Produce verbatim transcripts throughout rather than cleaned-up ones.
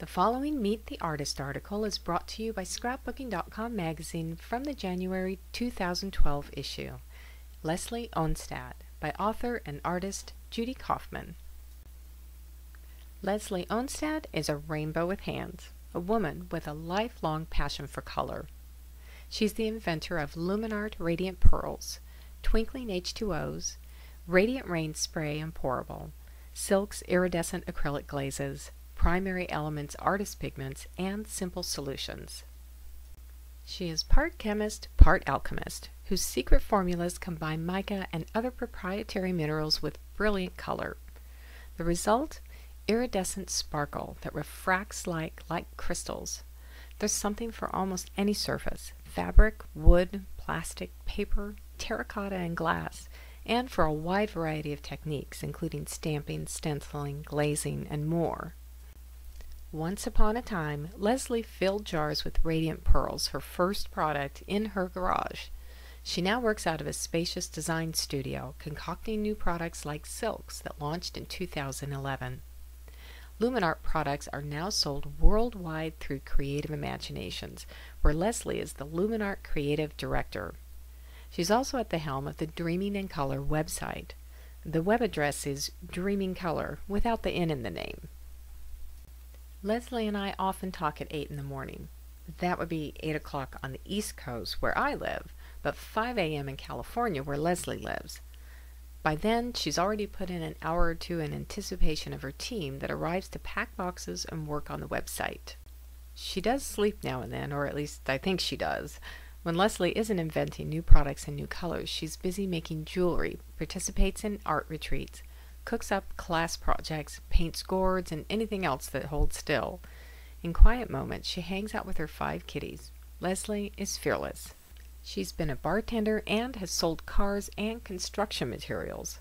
The following Meet the Artist article is brought to you by Scrapbooking dot com magazine from the January two thousand twelve issue. Leslie Onstad, by author and artist Judy Kaufman. Leslie Onstad is a rainbow with hands, a woman with a lifelong passion for color. She's the inventor of LuminArte Radiant Pearls, Twinkling H two Os, Radiant Rain Spray and Pourable, Silks Iridescent Acrylic Glazes, Primary Elements Artist Pigments, and Simple Solutions. She is part chemist, part alchemist, whose secret formulas combine mica and other proprietary minerals with brilliant color. The result? Iridescent sparkle that refracts like, like crystals. There's something for almost any surface: fabric, wood, plastic, paper, terracotta, and glass, and for a wide variety of techniques, including stamping, stenciling, glazing, and more. Once upon a time, Leslie filled jars with radiant pearls, her first product, in her garage. She now works out of a spacious design studio, concocting new products like Silks that launched in two thousand eleven. LuminArte products are now sold worldwide through Creative Imaginations, where Leslie is the LuminArte creative director. She's also at the helm of the Dreaming in Color website. The web address is Dreaming Color, without the N in the name. Leslie and I often talk at eight in the morning. That would be eight o'clock on the East Coast, where I live, but five A M in California, where Leslie lives. By then, she's already put in an hour or two in anticipation of her team that arrives to pack boxes and work on the website. She does sleep now and then, or at least I think she does. When Leslie isn't inventing new products and new colors, she's busy making jewelry, participates in art retreats, cooks up class projects, paints gourds, and anything else that holds still. In quiet moments, she hangs out with her five kitties. Leslie is fearless. She's been a bartender and has sold cars and construction materials.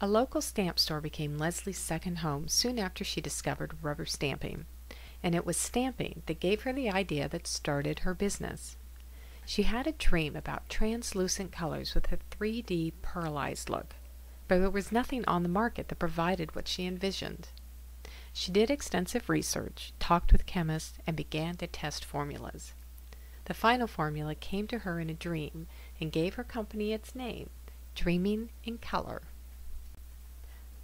A local stamp store became Leslie's second home soon after she discovered rubber stamping, and it was stamping that gave her the idea that started her business. She had a dream about translucent colors with a three D pearlized look, but there was nothing on the market that provided what she envisioned. She did extensive research, talked with chemists, and began to test formulas. The final formula came to her in a dream and gave her company its name, Dreaming in Color.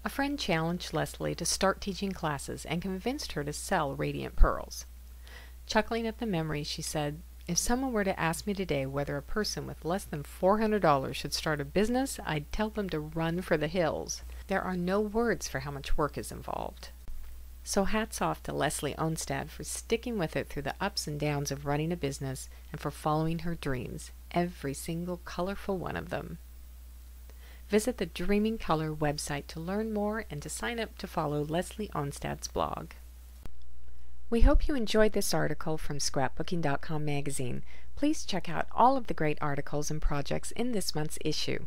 A friend challenged Leslie to start teaching classes and convinced her to sell radiant pearls. Chuckling at the memory, she said, "If someone were to ask me today whether a person with less than four hundred dollars should start a business, I'd tell them to run for the hills. There are no words for how much work is involved." So hats off to Leslie Onstad for sticking with it through the ups and downs of running a business and for following her dreams, every single colorful one of them. Visit the Dreaming Color website to learn more and to sign up to follow Leslie Onstad's blog. We hope you enjoyed this article from Scrapbooking dot com magazine. Please check out all of the great articles and projects in this month's issue.